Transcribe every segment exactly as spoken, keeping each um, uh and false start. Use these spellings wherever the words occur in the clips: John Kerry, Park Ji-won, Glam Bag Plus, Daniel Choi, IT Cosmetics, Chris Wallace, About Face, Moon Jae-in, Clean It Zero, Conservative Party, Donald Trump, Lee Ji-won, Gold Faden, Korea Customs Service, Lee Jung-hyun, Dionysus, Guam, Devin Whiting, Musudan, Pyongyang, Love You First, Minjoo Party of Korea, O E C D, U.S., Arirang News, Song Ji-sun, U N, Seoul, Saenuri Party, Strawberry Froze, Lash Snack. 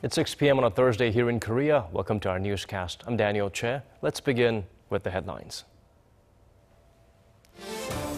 It's six p m on a Thursday here in Korea. Welcome to our newscast. I'm Daniel Choi. Let's begin with the headlines.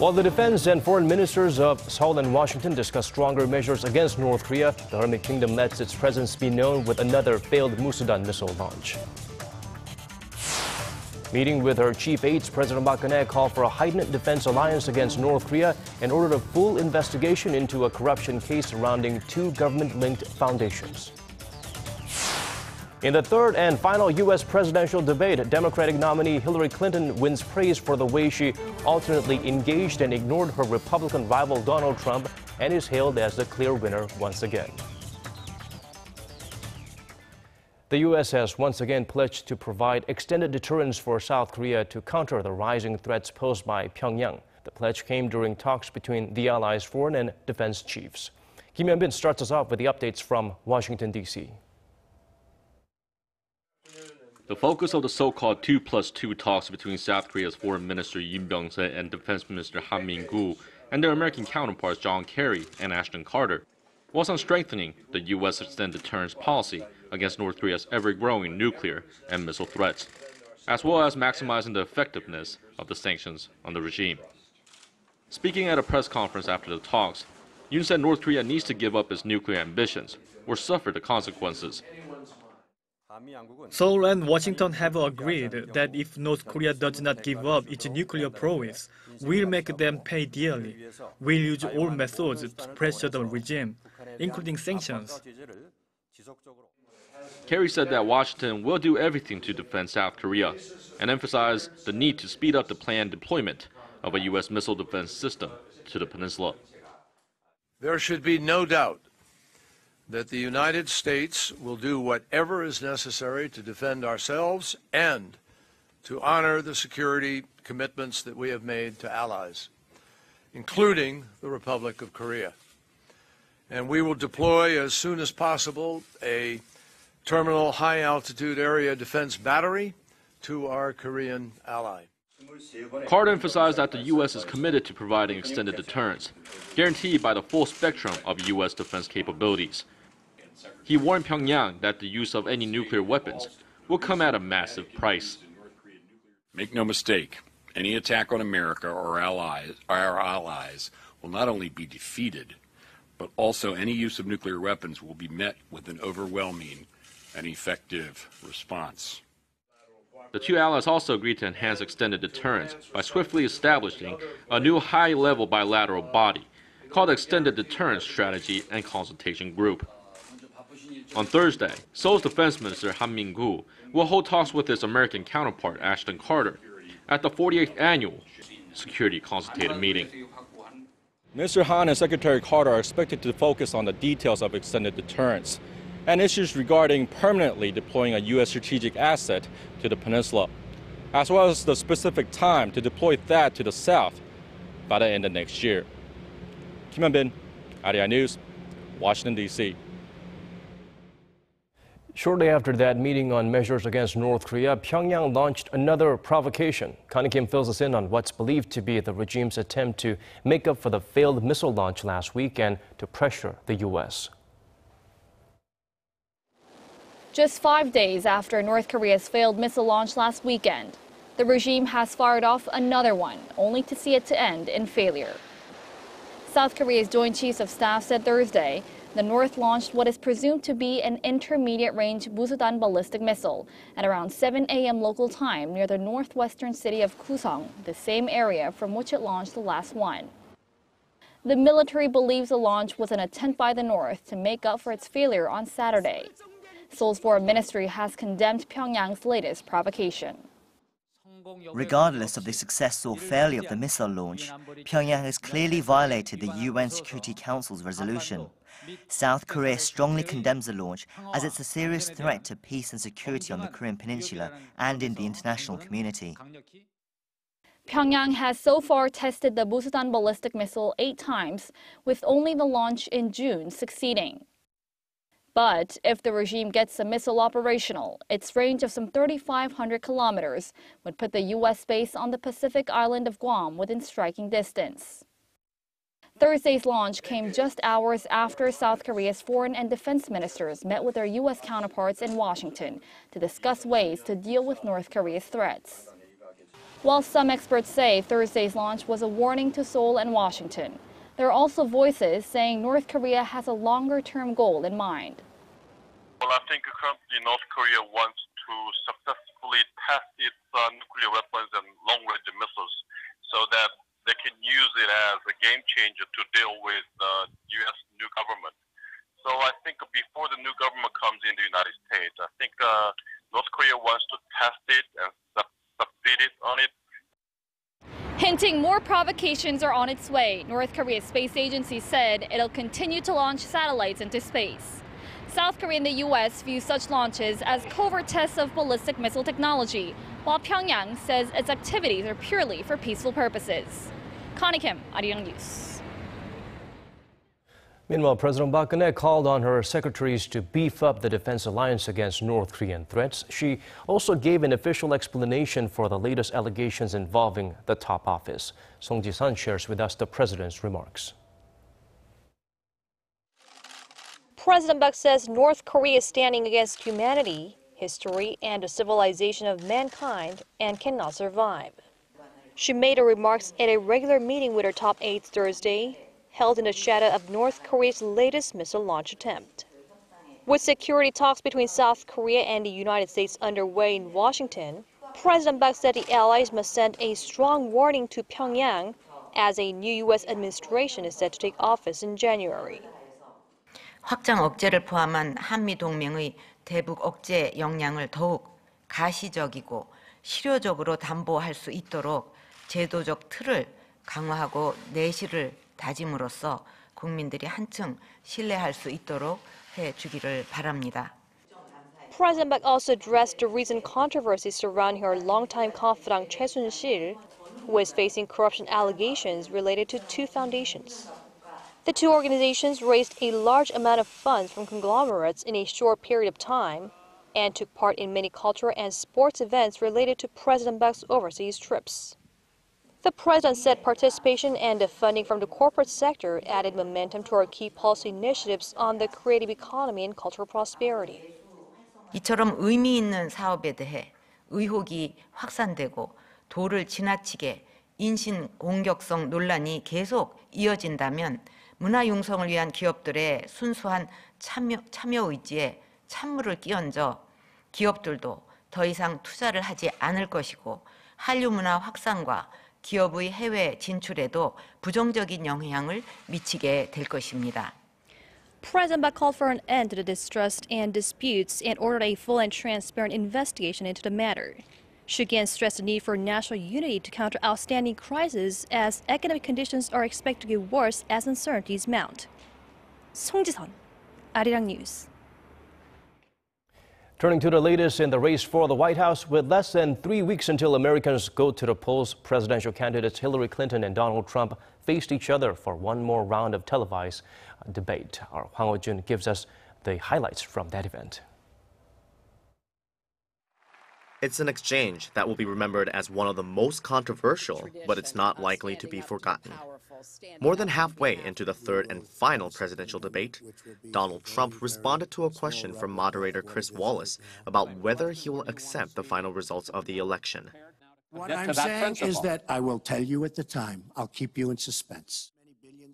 While the defense and foreign ministers of Seoul and Washington discuss stronger measures against North Korea, the Arab Kingdom lets its presence be known with another failed Musudan missile launch. Meeting with her chief aides, President Park Geun-hye called for a heightened defense alliance against North Korea and ordered a full investigation into a corruption case surrounding two government-linked foundations. In the third and final U S presidential debate, Democratic nominee Hillary Clinton wins praise for the way she alternately engaged and ignored her Republican rival Donald Trump and is hailed as the clear winner once again. The U S has once again pledged to provide extended deterrence for South Korea to counter the rising threats posed by Pyongyang. The pledge came during talks between the allies' foreign and defense chiefs. Kim Hyun-bin starts us off with the updates from Washington, D C The focus of the so-called two plus two talks between South Korea's Foreign Minister Yun Byung-se and Defense Minister Han Min-gu and their American counterparts John Kerry and Ashton Carter was on strengthening the U S extended deterrence policy against North Korea's ever-growing nuclear and missile threats, as well as maximizing the effectiveness of the sanctions on the regime. Speaking at a press conference after the talks, Yun said North Korea needs to give up its nuclear ambitions or suffer the consequences. Seoul and Washington have agreed that if North Korea does not give up its nuclear prowess, we'll make them pay dearly. We'll use all methods to pressure the regime, including sanctions. Kerry said that Washington will do everything to defend South Korea and emphasized the need to speed up the planned deployment of a U S missile defense system to the peninsula. There should be no doubt that the United States will do whatever is necessary to defend ourselves and to honor the security commitments that we have made to allies, including the Republic of Korea. And we will deploy as soon as possible a terminal high-altitude area defense battery to our Korean ally. Carter emphasized that the U S is committed to providing extended deterrence, guaranteed by the full spectrum of U S defense capabilities. He warned Pyongyang that the use of any nuclear weapons will come at a massive price. Make no mistake, any attack on America or allies, our allies will not only be defeated, but also any use of nuclear weapons will be met with an overwhelming and effective response. The two allies also agreed to enhance extended deterrence by swiftly establishing a new high-level bilateral body called the Extended Deterrence Strategy and Consultation Group. On Thursday, Seoul's Defense Minister Han Min-gu will hold talks with his American counterpart Ashton Carter at the forty-eighth Annual Security Consultative Meeting. Mister Han and Secretary Carter are expected to focus on the details of extended deterrence and issues regarding permanently deploying a U S strategic asset to the peninsula, as well as the specific time to deploy that to the south by the end of next year. Kim Hyun-bin, R T I News, Washington, D C Shortly after that meeting on measures against North Korea, Pyongyang launched another provocation. Connie Kim fills us in on what's believed to be the regime's attempt to make up for the failed missile launch last week and to pressure the U S. Just five days after North Korea's failed missile launch last weekend, the regime has fired off another one, only to see it to end in failure. South Korea's Joint Chiefs of Staff said Thursday the North launched what is presumed to be an intermediate-range Musudan ballistic missile at around seven a m local time near the northwestern city of Kusong, the same area from which it launched the last one. The military believes the launch was an attempt by the North to make up for its failure on Saturday. Seoul's foreign ministry has condemned Pyongyang's latest provocation. Regardless of the success or failure of the missile launch, Pyongyang has clearly violated the U N Security Council's resolution. South Korea strongly condemns the launch as it's a serious threat to peace and security on the Korean Peninsula and in the international community. Pyongyang has so far tested the Musudan ballistic missile eight times, with only the launch in June succeeding. But if the regime gets the missile operational, its range of some three thousand five hundred kilometers would put the U S base on the Pacific island of Guam within striking distance. Thursday's launch came just hours after South Korea's foreign and defense ministers met with their U S counterparts in Washington to discuss ways to deal with North Korea's threats. While some experts say Thursday's launch was a warning to Seoul and Washington, there are also voices saying North Korea has a longer-term goal in mind. Well, I think currently North Korea wants to successfully test its uh, nuclear weapons and long-range missiles so that they can use it as a game changer to deal with the uh, U S new government. So I think before the new government comes in the United States, I think uh, North Korea wants to test it and succeed it on it. Hinting more provocations are on its way, North Korea's space agency said it'll continue to launch satellites into space. South Korea and the U S view such launches as covert tests of ballistic missile technology, while Pyongyang says its activities are purely for peaceful purposes. Connie Kim, Arirang News. Meanwhile, President Park Geun-hye called on her secretaries to beef up the defense alliance against North Korean threats. She also gave an official explanation for the latest allegations involving the top office. Song Ji-sun shares with us the president's remarks. President Park says North Korea is standing against humanity, history, and the civilization of mankind and cannot survive. She made her remarks at a regular meeting with her top aides Thursday, held in the shadow of North Korea's latest missile launch attempt. With security talks between South Korea and the United States underway in Washington, President Park said the allies must send a strong warning to Pyongyang as a new U S administration is set to take office in January. 확장 억제를 포함한 한미 동맹의 대북 억제 역량을 더욱 가시적이고 실효적으로 담보할 수 있도록 제도적 틀을 강화하고 내실을 다짐으로써 국민들이 한층 신뢰할 수 있도록 해 주기를 바랍니다. President Park also addressed the recent controversies surrounding her longtime confidant Choi Soon-sil, who is facing corruption allegations related to two foundations. The two organizations raised a large amount of funds from conglomerates in a short period of time and took part in many cultural and sports events related to President Park's overseas trips. The president said participation and the funding from the corporate sector added momentum to our key policy initiatives on the creative economy and cultural prosperity. 이처럼 의미 있는 사업에 대해 의혹이 확산되고 도를 지나치게 인신 공격성 논란이 계속 이어진다면 문화 융성을 위한 기업들의 순수한 참여, 참여 의지에 찬물을 끼얹어 기업들도 더 이상 투자를 하지 않을 것이고 한류 문화 확산과 기업의 해외 진출에도 부정적인 영향을 미치게 될 것입니다. President Park called for an end to the distrust and disputes and ordered a full and transparent investigation into the matter. She again stressed the need for national unity to counter outstanding crises as economic conditions are expected to get worse as uncertainties mount. Song Ji-sun, Arirang News. Turning to the latest in the race for the White House, with less than three weeks until Americans go to the polls, presidential candidates Hillary Clinton and Donald Trump faced each other for one more round of televised debate. Our Hwang Woo-jin gives us the highlights from that event. It's an exchange that will be remembered as one of the most controversial, but it's not likely to be forgotten. More than halfway into the third and final presidential debate, Donald Trump responded to a question from moderator Chris Wallace about whether he will accept the final results of the election. What I'm saying is that I will tell you at the time. I'll keep you in suspense.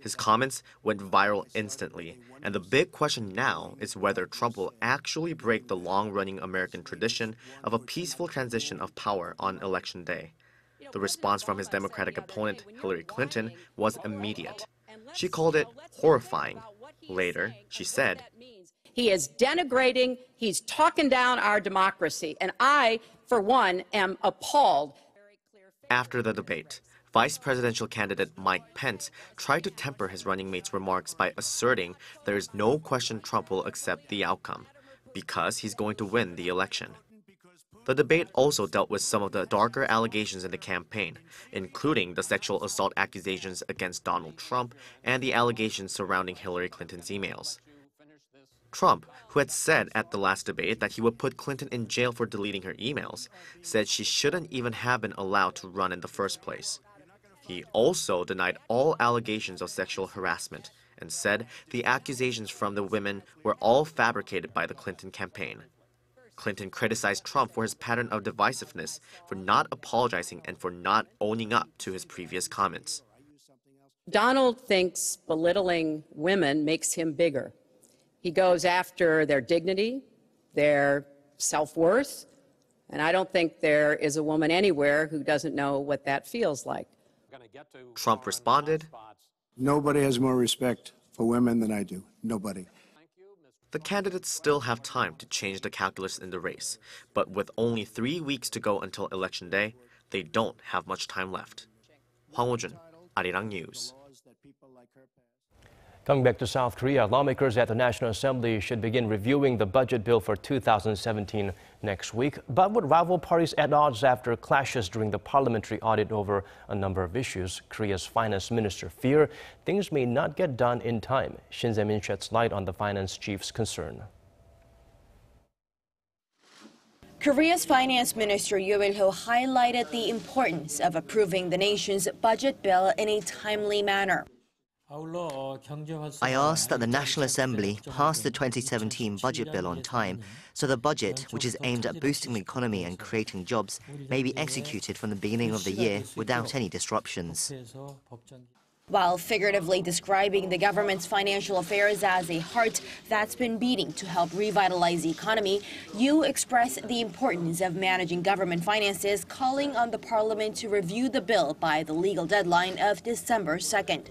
His comments went viral instantly, and the big question now is whether Trump will actually break the long-running American tradition of a peaceful transition of power on Election Day. The response from his Democratic opponent, Hillary Clinton, was immediate. She called it horrifying. Later, she said, "He is denigrating, he's talking down our democracy, and I, for one, am appalled." After the debate, Vice presidential candidate Mike Pence tried to temper his running mate's remarks by asserting there is no question Trump will accept the outcome because he's going to win the election. The debate also dealt with some of the darker allegations in the campaign, including the sexual assault accusations against Donald Trump and the allegations surrounding Hillary Clinton's emails. Trump, who had said at the last debate that he would put Clinton in jail for deleting her emails, said she shouldn't even have been allowed to run in the first place. He also denied all allegations of sexual harassment and said the accusations from the women were all fabricated by the Clinton campaign. Clinton criticized Trump for his pattern of divisiveness, for not apologizing, and for not owning up to his previous comments. Donald thinks belittling women makes him bigger. He goes after their dignity, their self-worth, and I don't think there is a woman anywhere who doesn't know what that feels like. Trump responded, "Nobody has more respect for women than I do. Nobody." The candidates still have time to change the calculus in the race, but with only three weeks to go until Election Day, they don't have much time left. Hwang Woo-jin, Arirang News. Coming back to South Korea, lawmakers at the National Assembly should begin reviewing the budget bill for two thousand seventeen next week, but with rival parties at odds after clashes during the parliamentary audit over a number of issues, Korea's finance minister fears things may not get done in time. Shin Se-min sheds light on the finance chief's concern. Korea's finance minister Yoo Il-ho highlighted the importance of approving the nation's budget bill in a timely manner. I asked that the National Assembly pass the twenty seventeen budget bill on time so the budget, which is aimed at boosting the economy and creating jobs, may be executed from the beginning of the year without any disruptions. While figuratively describing the government's financial affairs as a heart that's been beating to help revitalize the economy, Yoo expressed the importance of managing government finances, calling on the parliament to review the bill by the legal deadline of December second.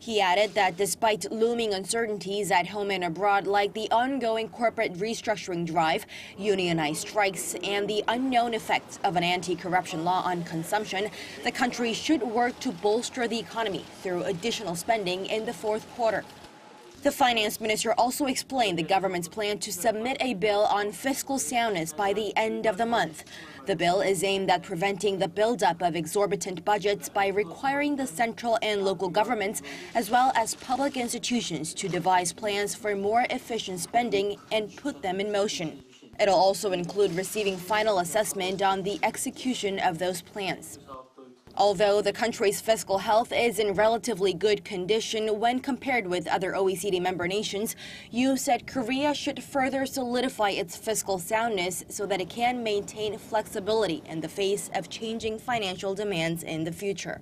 He added that despite looming uncertainties at home and abroad, like the ongoing corporate restructuring drive, unionized strikes, and the unknown effects of an anti-corruption law on consumption, the country should work to bolster the economy through additional spending in the fourth quarter. The finance minister also explained the government's plan to submit a bill on fiscal soundness by the end of the month. The bill is aimed at preventing the buildup of exorbitant budgets by requiring the central and local governments, as well as public institutions, to devise plans for more efficient spending and put them in motion. It'll also include receiving final assessment on the execution of those plans. Although the country's fiscal health is in relatively good condition when compared with other O E C D member nations, Yoo said Korea should further solidify its fiscal soundness so that it can maintain flexibility in the face of changing financial demands in the future.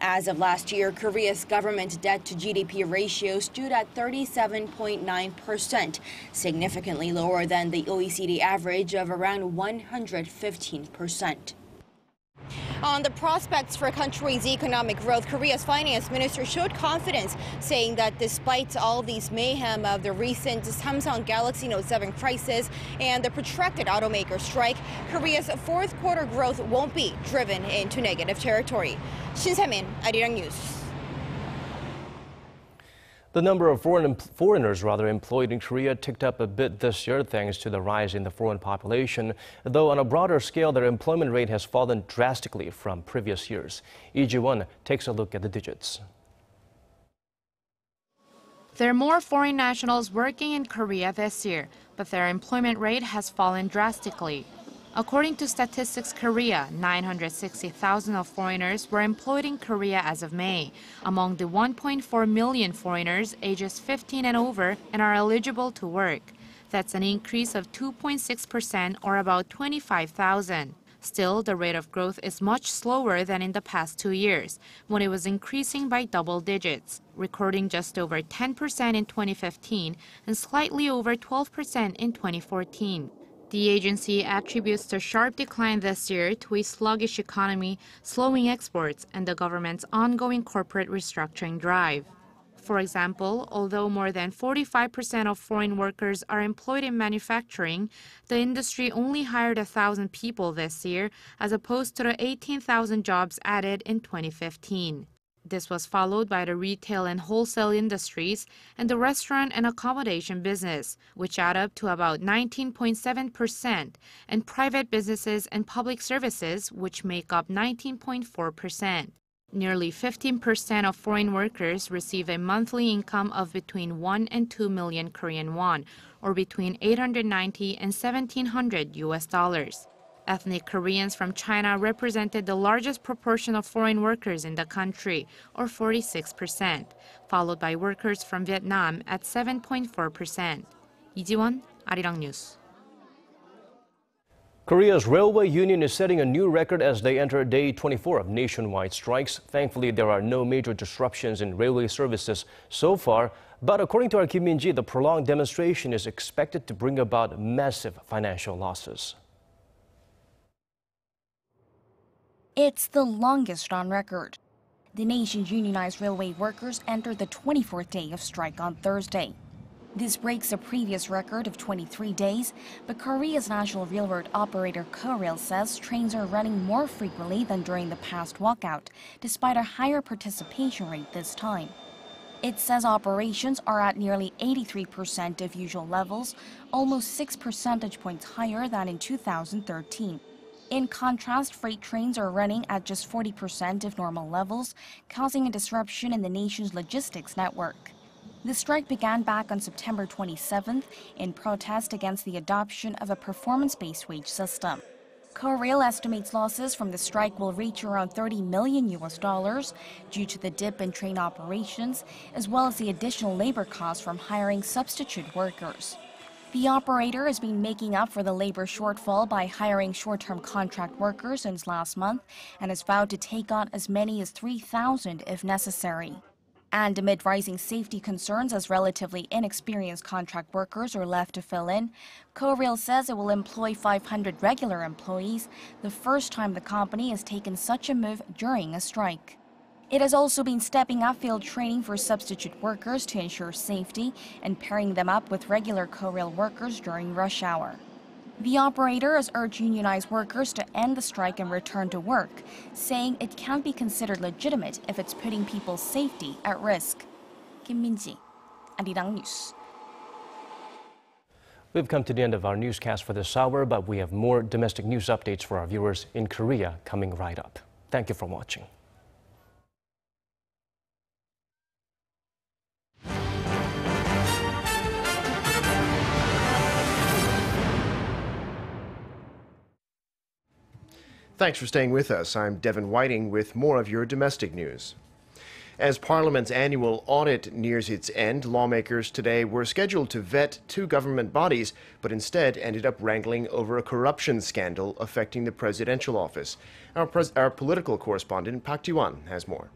As of last year, Korea's government debt-to-G D P ratio stood at thirty-seven point nine percent, significantly lower than the O E C D average of around one hundred fifteen percent. On the prospects for country's economic growth, Korea's finance minister showed confidence, saying that despite all these mayhem of the recent Samsung Galaxy Note seven crisis and the protracted automaker strike, Korea's fourth quarter growth won't be driven into negative territory. Shin Se-min, Arirang News. The number of foreign, foreigners rather employed in Korea ticked up a bit this year thanks to the rise in the foreign population, though on a broader scale their employment rate has fallen drastically from previous years. Lee Ji-won takes a look at the digits. There are more foreign nationals working in Korea this year, but their employment rate has fallen drastically. According to Statistics Korea, nine hundred sixty thousand of foreigners were employed in Korea as of May. Among the one point four million foreigners ages fifteen and over and are eligible to work. That's an increase of two point six percent or about twenty-five thousand. Still, the rate of growth is much slower than in the past two years, when it was increasing by double digits, recording just over ten percent in twenty fifteen and slightly over twelve percent in twenty fourteen. The agency attributes the sharp decline this year to a sluggish economy, slowing exports, and the government's ongoing corporate restructuring drive. For example, although more than forty-five percent of foreign workers are employed in manufacturing, the industry only hired one thousand people this year, as opposed to the eighteen thousand jobs added in twenty fifteen. This was followed by the retail and wholesale industries and the restaurant and accommodation business, which add up to about nineteen point seven percent, and private businesses and public services, which make up nineteen point four percent. Nearly fifteen percent of foreign workers receive a monthly income of between one and two million Korean won, or between eight hundred ninety and seventeen hundred U S dollars. Ethnic Koreans from China represented the largest proportion of foreign workers in the country, or forty-six percent, followed by workers from Vietnam at seven point four percent. Lee Ji-won, Arirang News. Korea's railway union is setting a new record as they enter day twenty-four of nationwide strikes. Thankfully, there are no major disruptions in railway services so far. But according to our Kim Min-ji, the prolonged demonstration is expected to bring about massive financial losses. It's the longest on record. The nation's unionized railway workers entered the twenty-fourth day of strike on Thursday. This breaks a previous record of twenty-three days, but Korea's national railroad operator Korail says trains are running more frequently than during the past walkout, despite a higher participation rate this time. It says operations are at nearly eighty-three percent of usual levels, almost six percentage points higher than in two thousand thirteen. In contrast, freight trains are running at just forty percent of normal levels, causing a disruption in the nation's logistics network. The strike began back on September twenty-seventh in protest against the adoption of a performance-based wage system. Korail estimates losses from the strike will reach around thirty million U S dollars due to the dip in train operations, as well as the additional labor costs from hiring substitute workers. The operator has been making up for the labor shortfall by hiring short-term contract workers since last month and has vowed to take on as many as three thousand if necessary. And amid rising safety concerns as relatively inexperienced contract workers are left to fill in, Korail says it will employ five hundred regular employees, the first time the company has taken such a move during a strike. It has also been stepping up field training for substitute workers to ensure safety and pairing them up with regular Korail workers during rush hour. The operator has urged unionized workers to end the strike and return to work, saying it can't be considered legitimate if it's putting people's safety at risk. Kim Min-ji, Arirang News. We've come to the end of our newscast for this hour, but we have more domestic news updates for our viewers in Korea coming right up. Thank you for watching. Thanks for staying with us. I'm Devin Whiting with more of your domestic news. As Parliament's annual audit nears its end, lawmakers today were scheduled to vet two government bodies, but instead ended up wrangling over a corruption scandal affecting the presidential office. Our, pres our political correspondent, Park Ji-won, has more.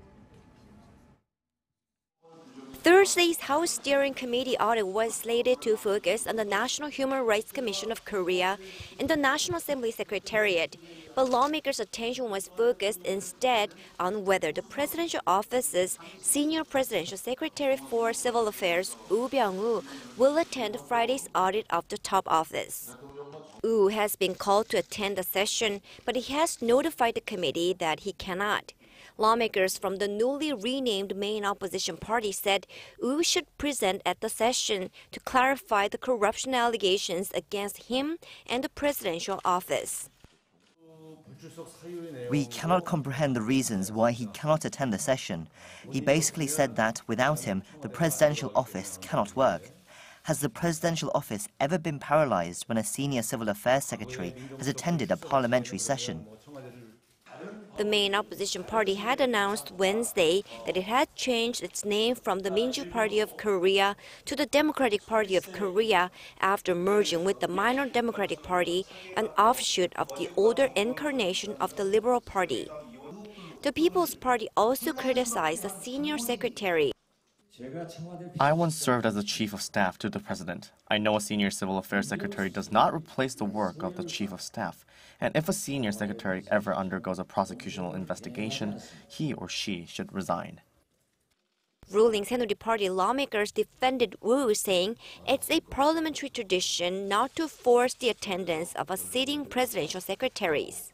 Thursday's House Steering Committee audit was slated to focus on the National Human Rights Commission of Korea and the National Assembly Secretariat, but lawmakers' attention was focused instead on whether the presidential office's senior presidential secretary for civil affairs, Woo Byung-woo, will attend Friday's audit of the top office. Woo has been called to attend the session, but he has notified the committee that he cannot. Lawmakers from the newly renamed main opposition party said Woo should present at the session to clarify the corruption allegations against him and the presidential office. We cannot comprehend the reasons why he cannot attend the session. He basically said that without him, the presidential office cannot work. Has the presidential office ever been paralyzed when a senior civil affairs secretary has attended a parliamentary session? The main opposition party had announced Wednesday that it had changed its name from the Minjoo Party of Korea to the Democratic Party of Korea after merging with the Minor Democratic Party, an offshoot of the older incarnation of the Liberal Party. The People's Party also criticized the senior secretary. I once served as the chief of staff to the president. I know a senior civil affairs secretary does not replace the work of the chief of staff. And if a senior secretary ever undergoes a prosecutorial investigation, he or she should resign. Ruling Saenuri Party lawmakers defended Woo, saying it's a parliamentary tradition not to force the attendance of a sitting presidential secretaries.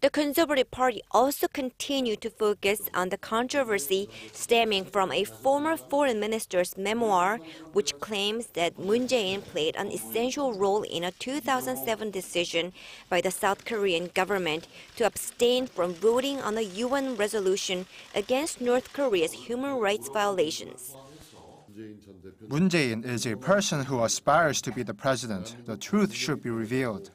The Conservative Party also continued to focus on the controversy stemming from a former foreign minister's memoir, which claims that Moon Jae-in played an essential role in a two thousand seven decision by the South Korean government to abstain from voting on a U N resolution against North Korea's human rights violations. Moon Jae-in is a person who aspires to be the president. The truth should be revealed.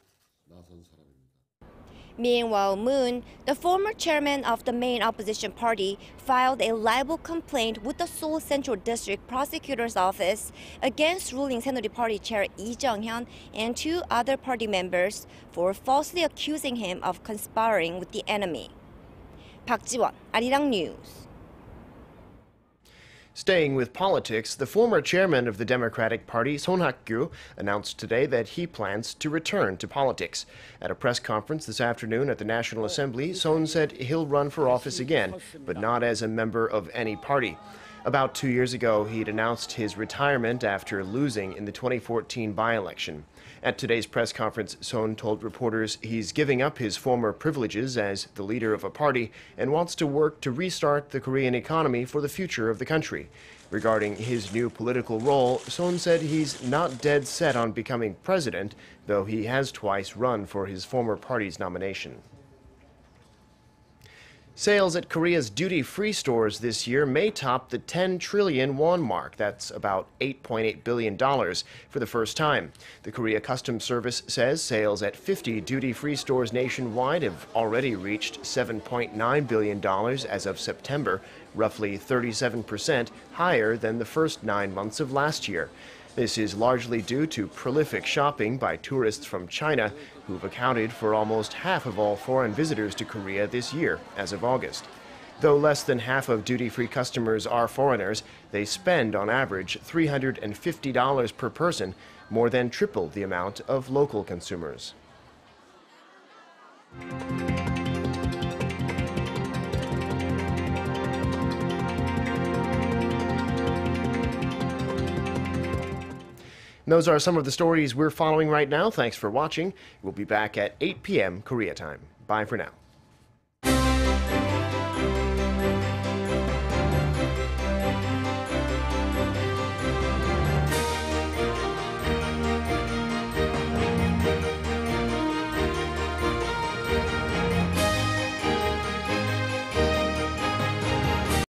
Meanwhile, Moon, the former chairman of the main opposition party, filed a libel complaint with the Seoul Central District Prosecutor's Office against ruling Saenuri Party Chair Lee Jung-hyun and two other party members for falsely accusing him of conspiring with the enemy. Park Ji-won, Arirang News. Staying with politics, the former chairman of the Democratic Party, Son Hak-kyu, announced today that he plans to return to politics. At a press conference this afternoon at the National Assembly, Son said he'll run for office again, but not as a member of any party. About two years ago, he'd announced his retirement after losing in the twenty fourteen by-election. At today's press conference, Son told reporters he's giving up his former privileges as the leader of a party and wants to work to restart the Korean economy for the future of the country. Regarding his new political role, Son said he's not dead set on becoming president, though he has twice run for his former party's nomination. Sales at Korea's duty-free stores this year may top the ten trillion won mark. That's about eight point eight billion dollars for the first time. The Korea Customs Service says sales at fifty duty-free stores nationwide have already reached seven point nine billion dollars as of September, roughly thirty-seven percent higher than the first nine months of last year. This is largely due to prolific shopping by tourists from China, who've accounted for almost half of all foreign visitors to Korea this year, as of August. Though less than half of duty-free customers are foreigners, they spend on average three hundred fifty dollars per person, more than triple the amount of local consumers. And those are some of the stories we're following right now. Thanks for watching. We'll be back at eight p m Korea time. Bye for now.